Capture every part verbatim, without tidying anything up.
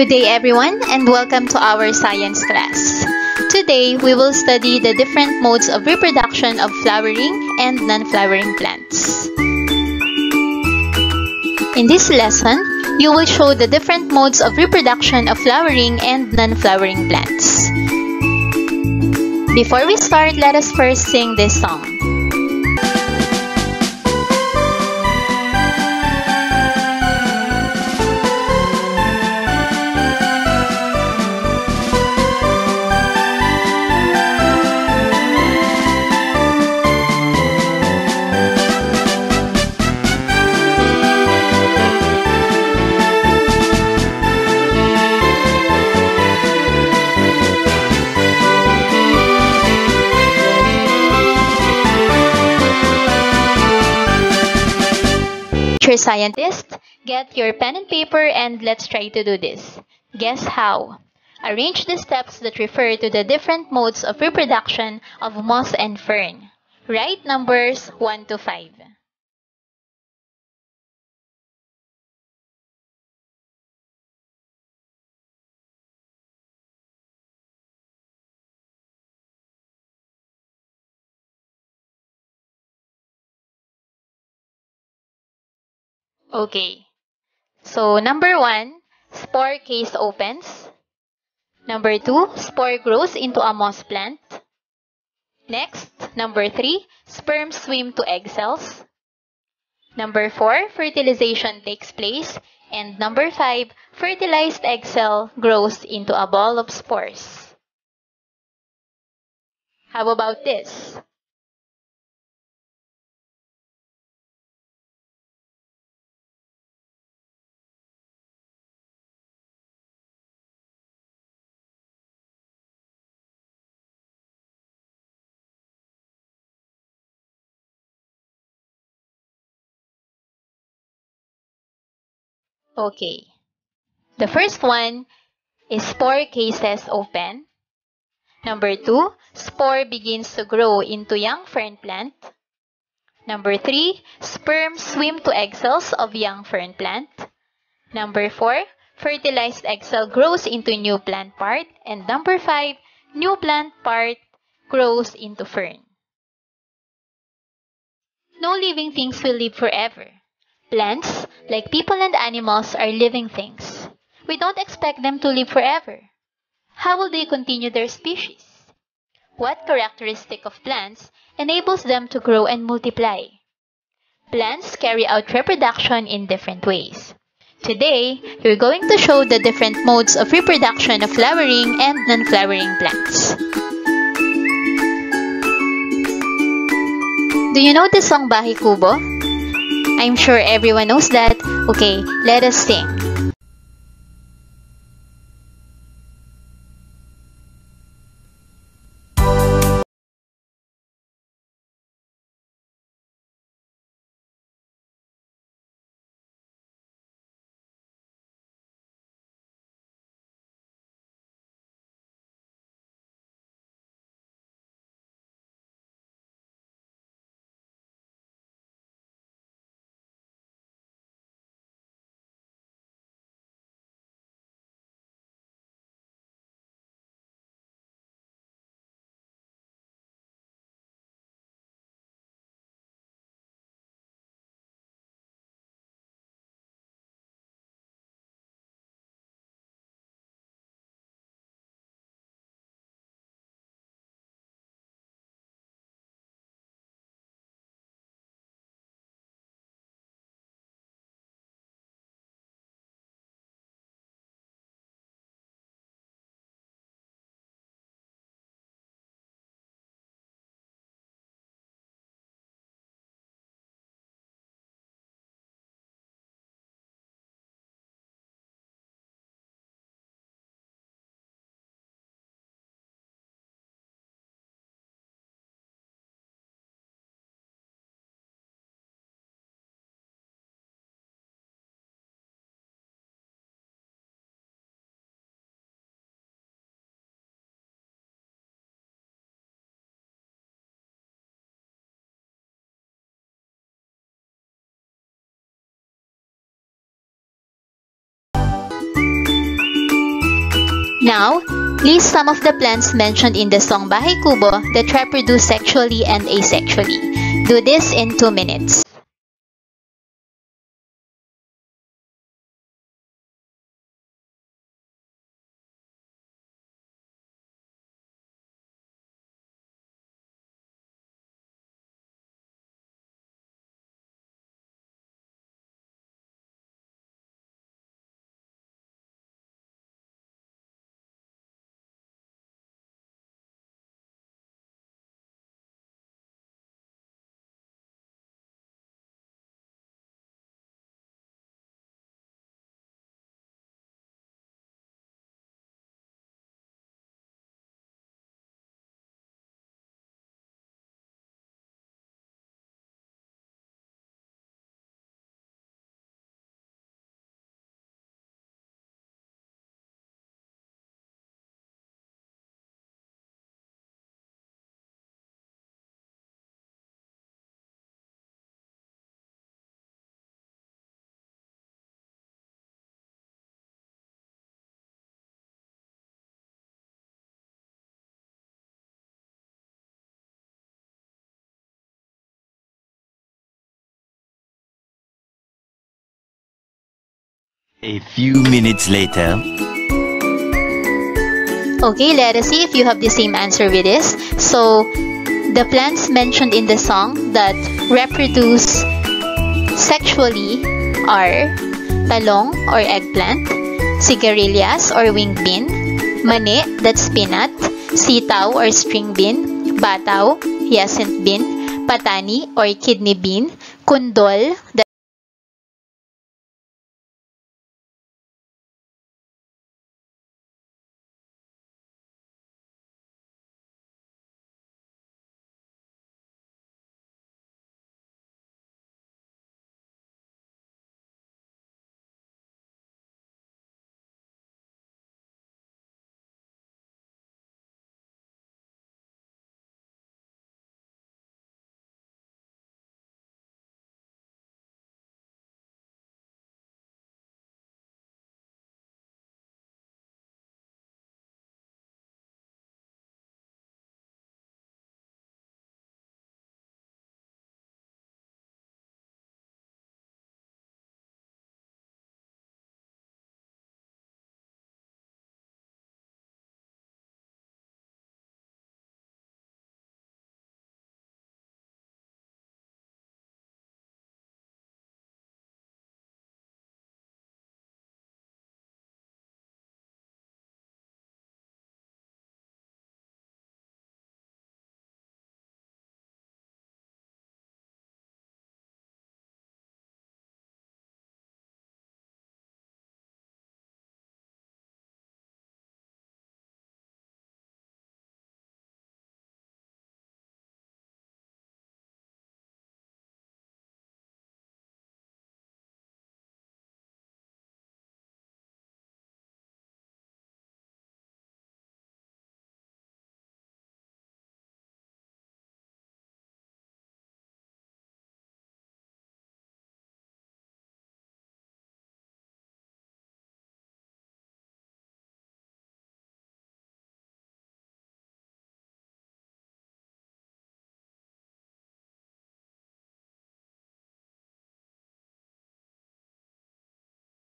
Good day everyone and welcome to our science class. Today, we will study the different modes of reproduction of flowering and non-flowering plants. In this lesson, you will show the different modes of reproduction of flowering and non-flowering plants. Before we start, let us first sing this song. Scientists, get your pen and paper and let's try to do this. Guess how? Arrange the steps that refer to the different modes of reproduction of moss and fern. Write numbers one to five. Okay, so number one, spore case opens. Number two, spore grows into a moss plant. Next, number three, sperm swim to egg cells. Number four, fertilization takes place. And number five, fertilized egg cell grows into a ball of spores. How about this? Okay, the first one is spore cases open. Number two, spore begins to grow into young fern plant. Number three, sperm swim to egg cells of young fern plant. Number four, fertilized egg cell grows into new plant part. And number five, new plant part grows into fern. No living things will live forever. Plants, like people and animals, are living things. We don't expect them to live forever. How will they continue their species? What characteristic of plants enables them to grow and multiply? Plants carry out reproduction in different ways. Today, we're going to show the different modes of reproduction of flowering and non-flowering plants. Do you know the song Bahay Kubo? I'm sure everyone knows that. Okay, let us sing. Now, list some of the plants mentioned in the song Bahay Kubo that reproduce sexually and asexually. Do this in two minutes. A few minutes later. Okay, let us see if you have the same answer with this. So, the plants mentioned in the song that reproduce sexually are talong or eggplant, cigarillas or wing bean, mani, that's peanut, sitaw or string bean, bataw, hyacinth bean, patani or kidney bean, kundol, that's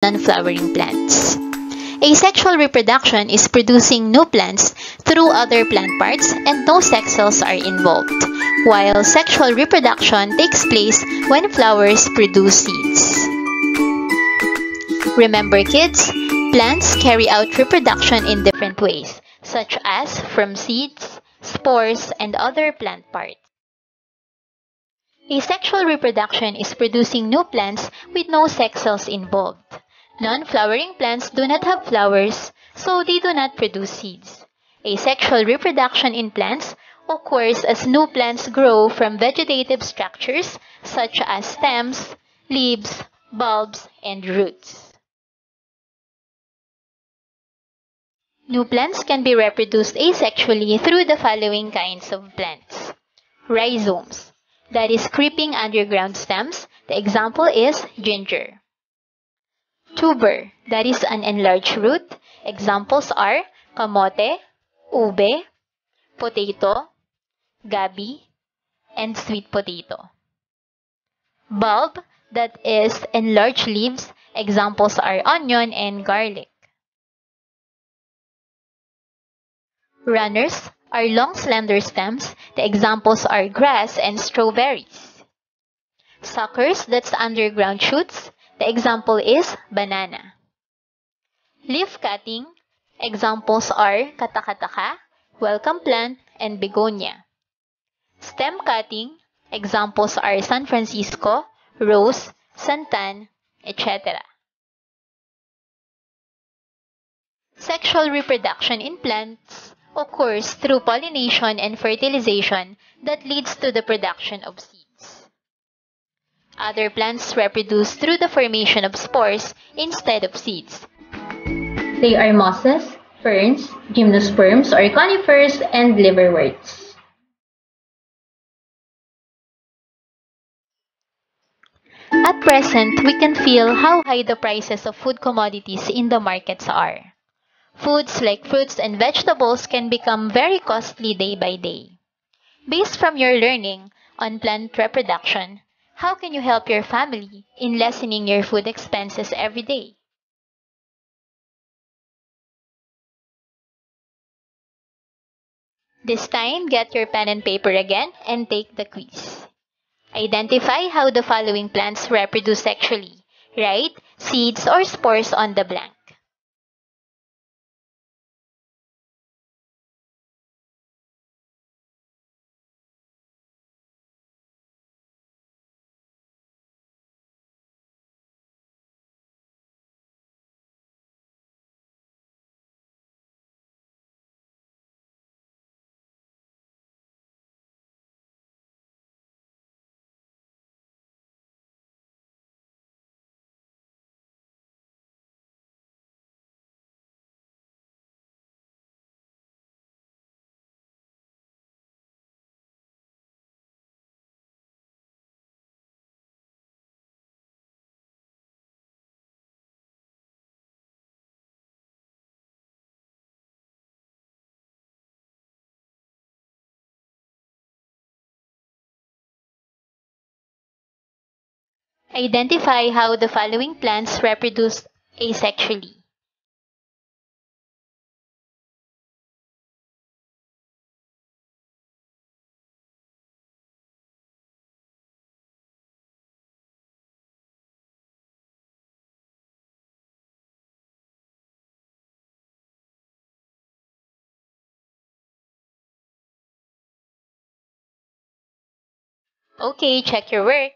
non-flowering plants. Asexual reproduction is producing new plants through other plant parts and no sex cells are involved, while sexual reproduction takes place when flowers produce seeds. Remember kids, plants carry out reproduction in different ways, such as from seeds, spores, and other plant parts. Asexual reproduction is producing new plants with no sex cells involved. Non-flowering plants do not have flowers, so they do not produce seeds. Asexual reproduction in plants occurs as new plants grow from vegetative structures such as stems, leaves, bulbs, and roots. New plants can be reproduced asexually through the following kinds of plants. Rhizomes, that is creeping underground stems. The example is ginger. Tuber, that is an enlarged root. Examples are kamote, ube, potato, gabi, and sweet potato. Bulb, that is, enlarged leaves. Examples are onion and garlic. Runners are long, slender stems. The examples are grass and strawberries. Suckers, that's underground shoots. The example is banana. Leaf cutting, examples are katakataka, welcome plant, and begonia. Stem cutting, examples are San Francisco, rose, santan, et cetera. Sexual reproduction in plants occurs through pollination and fertilization that leads to the production of seeds. Other plants reproduce through the formation of spores instead of seeds. They are mosses, ferns, gymnosperms or conifers, and liverworts. At present, we can feel how high the prices of food commodities in the markets are. Foods like fruits and vegetables can become very costly day by day. Based from your learning on plant reproduction, how can you help your family in lessening your food expenses every day? This time, get your pen and paper again and take the quiz. Identify how the following plants reproduce sexually. Write seeds or spores on the blank. Identify how the following plants reproduce asexually. Okay, check your work.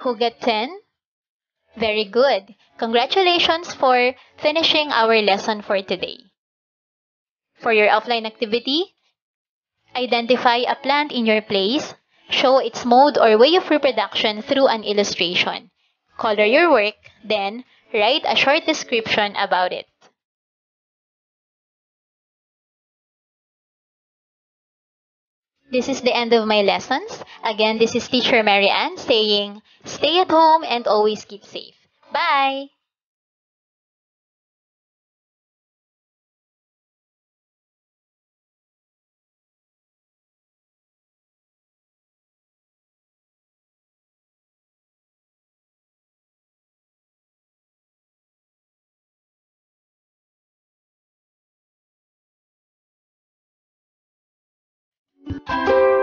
Who got ten? Very good. Congratulations for finishing our lesson for today. For your offline activity, identify a plant in your place, show its mode or way of reproduction through an illustration. Color your work, then write a short description about it. This is the end of my lessons. Again, this is Teacher Mary Ann saying, stay at home and always keep safe. Bye! Music.